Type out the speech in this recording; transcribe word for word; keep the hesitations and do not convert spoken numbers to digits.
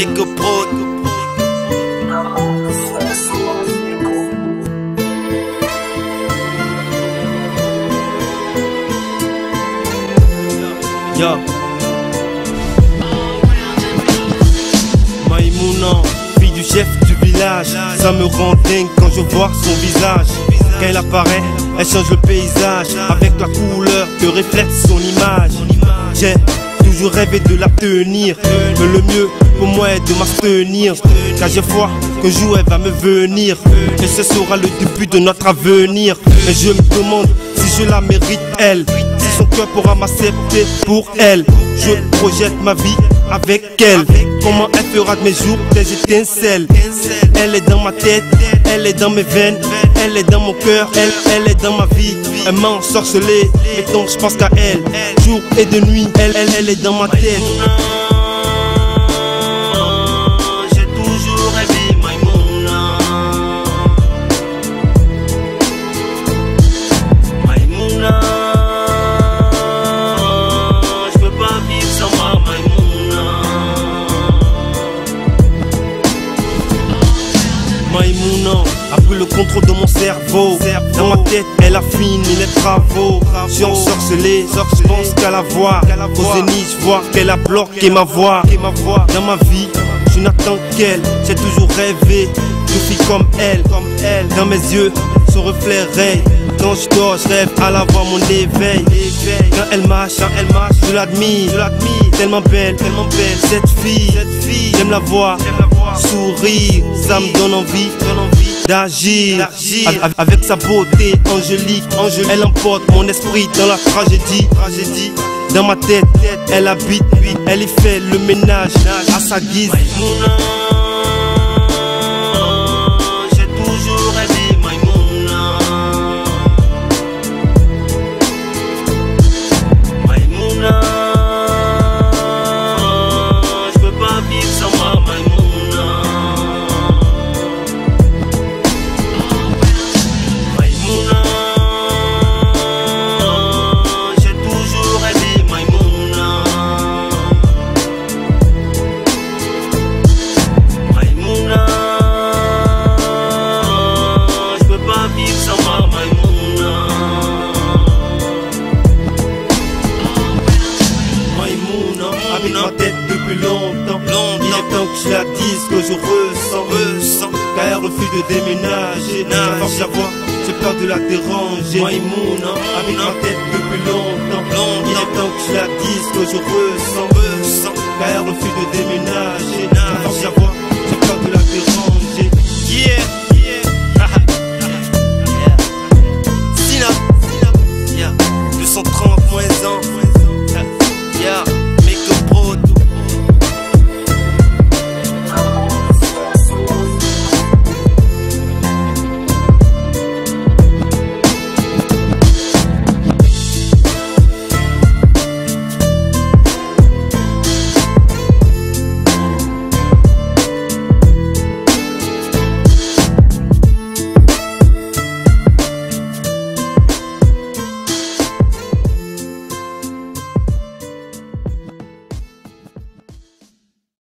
Lego Pro. Yo Maïmouna, fille du chef du village, ça me rend dingue quand je vois son visage. Quand elle apparaît, elle change le paysage avec la couleur que reflète son image. J'ai toujours rêvé de l'obtenir, mais le mieux pour moi est de m'abstenir, car j'ai foi qu'un jour elle va me venir et ce sera le début de notre avenir. Mais je me demande si je la mérite, elle, si son cœur pourra m'accepter pour elle. Je projette ma vie avec elle, comment elle fera de mes jours des étincelles. Elle est dans ma tête, elle est dans mes veines, elle est dans mon cœur, elle, elle est dans ma vie. Elle m'a ensorcelé, et donc je pense qu'à elle, jour et de nuit, elle, elle, elle est dans ma tête. J'ai toujours aimé Maïmouna. Maïmouna, je peux pas vivre sans moi, Maïmouna. Maïmouna a pris le contrôle de mon cerveau. Dans ma tête, elle a fini les travaux. Je suis ensorcelé, je pense qu'à la voir. Au zénith, je vois qu'elle a bloqué ma voix. Dans ma vie, je n'attends qu'elle. J'ai toujours rêvé de fille comme elle. Dans mes yeux, son reflet raye. Quand je dors, je rêve à la voir, mon éveil. Quand elle marche, je l'admire. Tellement belle, tellement belle cette fille. J'aime la voir sourire, ça me donne envie d'agir. Avec sa beauté angélique, elle emporte mon esprit dans la tragédie. Dans ma tête, elle habite, elle y fait le ménage à sa guise. Avec ma tête depuis longtemps, il est temps que je la dise, que je ressens, car elle refuse de déménager. À force d'avoir, j'ai peur de la déranger. Maïmouna, avec ma tête depuis longtemps, il est temps que je la dise, que je ressens, car elle refuse de déménager. À force d'avoir